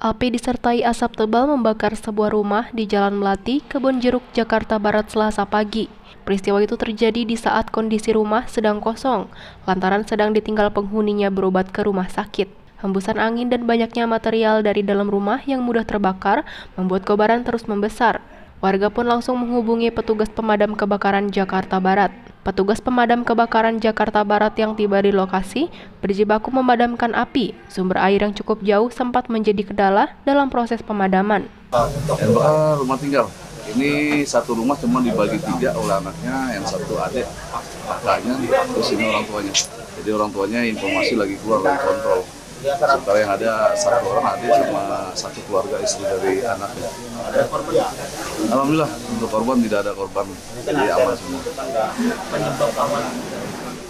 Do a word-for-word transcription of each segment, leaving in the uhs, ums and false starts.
Api disertai asap tebal membakar sebuah rumah di Jalan Melati, Kebon Jeruk, Jakarta Barat Selasa pagi. Peristiwa itu terjadi di saat kondisi rumah sedang kosong, lantaran sedang ditinggal penghuninya berobat ke rumah sakit. Hembusan angin dan banyaknya material dari dalam rumah yang mudah terbakar membuat kobaran terus membesar. Warga pun langsung menghubungi petugas pemadam kebakaran Jakarta Barat. Petugas pemadam kebakaran Jakarta Barat yang tiba di lokasi berjibaku memadamkan api. Sumber air yang cukup jauh sempat menjadi kendala dalam proses pemadaman. Rumah, rumah tinggal. Ini satu rumah cuma dibagi tiga oleh anaknya, yang satu adik, kakaknya, terus ini orang tuanya. Jadi orang tuanya informasi lagi keluar dari kontrol. Sementara yang ada satu orang adik sama satu keluarga istri dari anaknya. Alhamdulillah untuk korban tidak ada korban, jadi aman semua.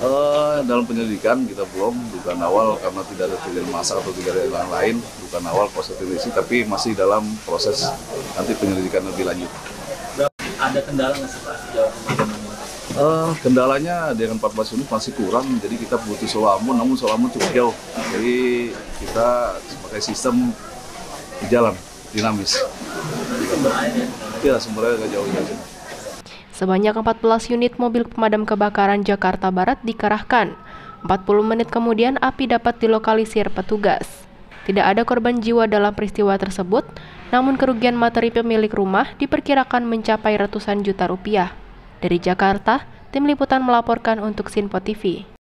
Eh, dalam penyelidikan kita belum, bukan awal karena tidak ada kejadian massa atau tidak ada yang lain, bukan awal proses televisi, tapi masih dalam proses nanti penyelidikan lebih lanjut. Ada kendala nggak sih Pak sejauh ini? Uh, kendalanya dengan empat belas unit masih kurang, jadi kita butuh solamun, namun solamun cukup jauh. Jadi kita pakai sistem jalan dinamis. Ya, sumbernya agak jauh aja. Sebanyak empat belas unit mobil pemadam kebakaran Jakarta Barat dikerahkan. empat puluh menit kemudian api dapat dilokalisir petugas. Tidak ada korban jiwa dalam peristiwa tersebut, namun kerugian materi pemilik rumah diperkirakan mencapai ratusan juta rupiah. Dari Jakarta, tim liputan melaporkan untuk Sin Po T V.